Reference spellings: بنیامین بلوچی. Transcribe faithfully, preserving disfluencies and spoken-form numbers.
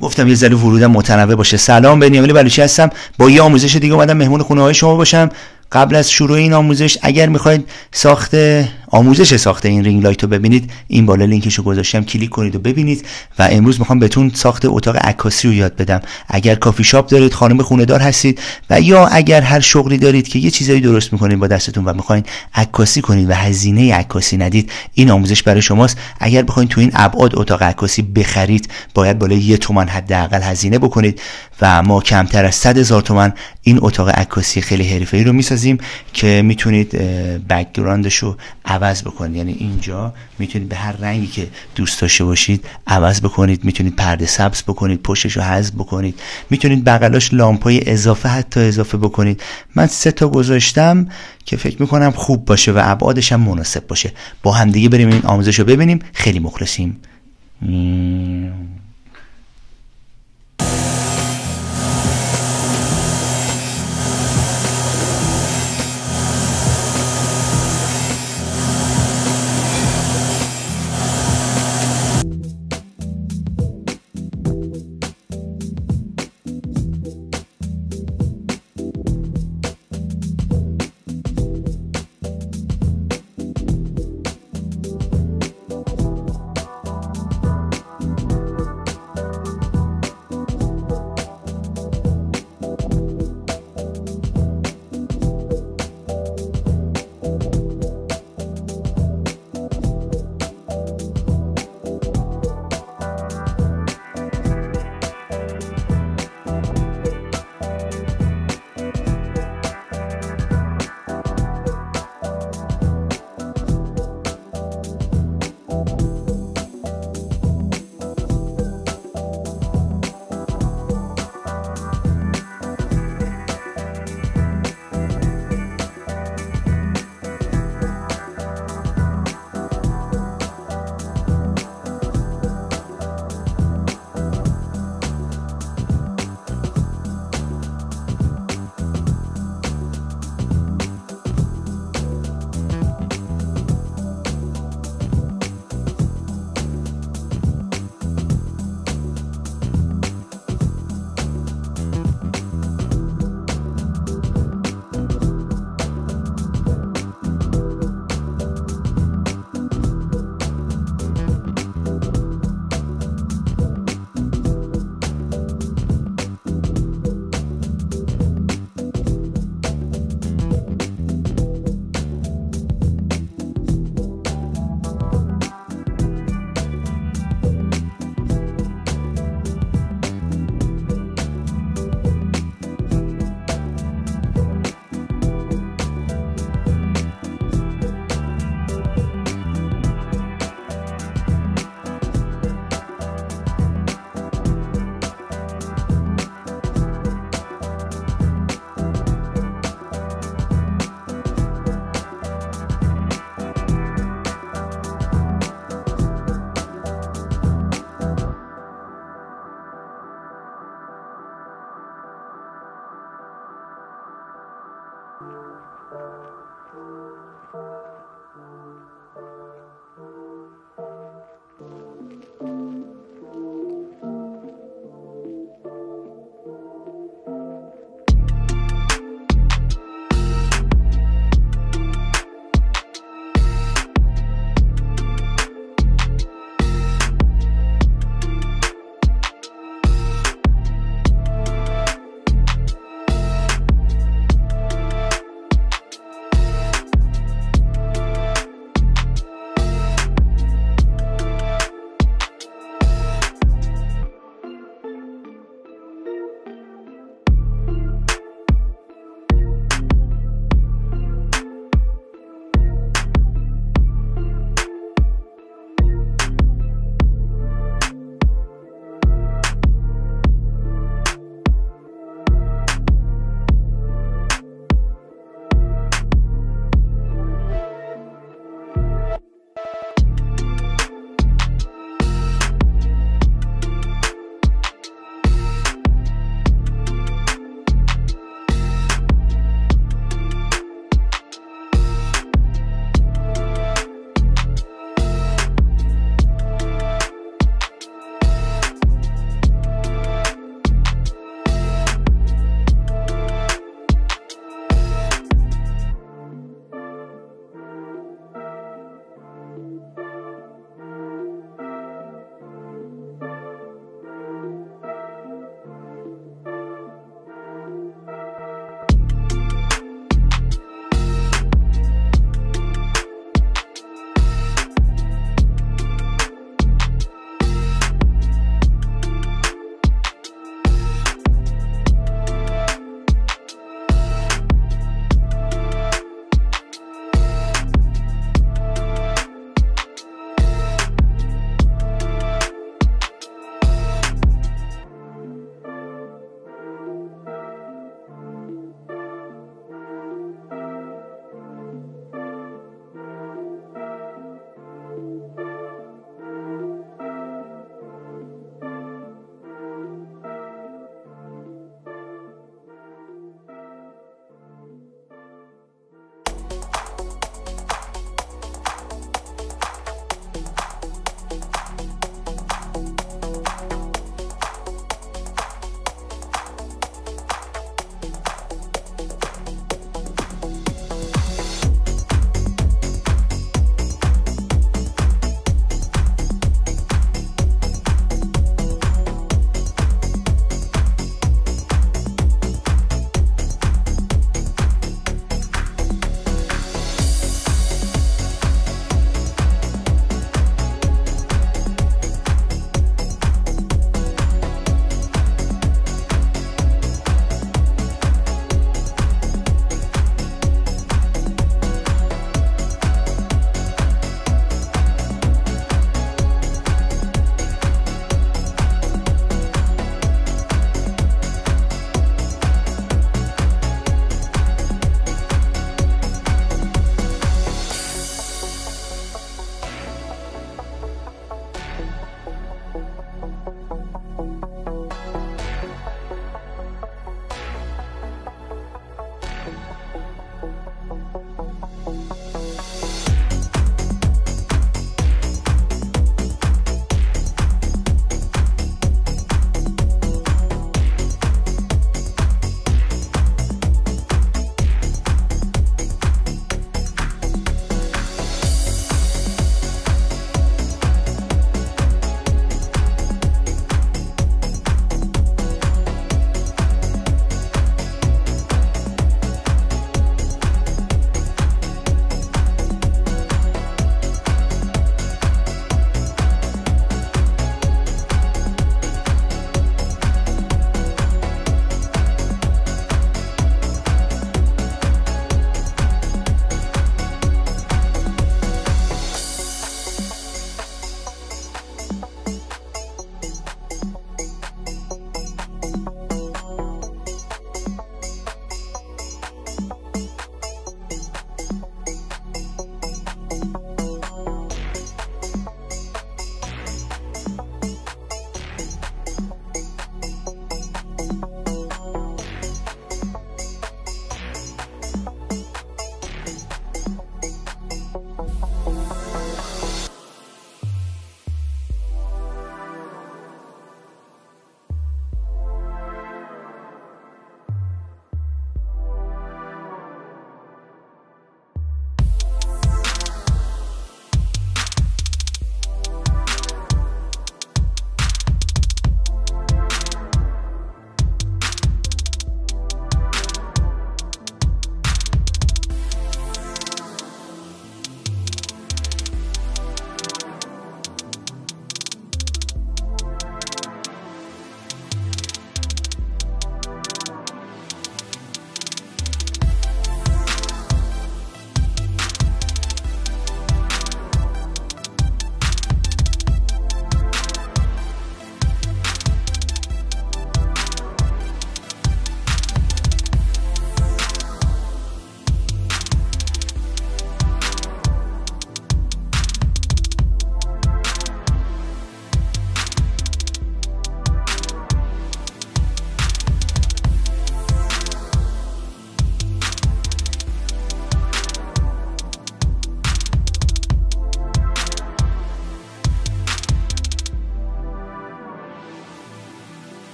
گفتم یه ذره ورودم متنوع باشه. سلام، بنیامین بلوچی هستم. با یه آموزش دیگه اومدم مهمون خونه های شما باشم. قبل از شروع این آموزش اگر میخواید ساخت آموزش ساخت این رینگ لایت رو ببینید، این بالا لینکشو گذاشتم، کلیک کنید و ببینید. و امروز میخوام بهتون ساخت اتاق عکاسی رو یاد بدم. اگر کافی شاپ دارید، خانم خونه دار هستید، و یا اگر هر شغلی دارید که یه چیزایی درست میکنید با دستتون و میخواین عکاسی کنید و هزینه عکاسی ندید، این آموزش برای شماست. اگر بخواید تو این ابعاد اتاق عکاسی بخرید، باید بالای یه تومان حداقل هزینه بکنید و ما کمتر از صد هزار تومان این اتاق عکاسی خیلی حرفه‌ای رو میسازیم که میتونید بک‌گراندش رو عوض بکنید. یعنی اینجا میتونید به هر رنگی که دوست داشته باشید عوض بکنید، میتونید پرده سبز بکنید، پشتش رو حذف بکنید، میتونید بغلاش لامپای اضافه حتی اضافه بکنید. من سه تا گذاشتم که فکر میکنم خوب باشه و ابعادش هم مناسب باشه. با همدیگه بریم این آموزش رو ببینیم. خیلی مخلصیم.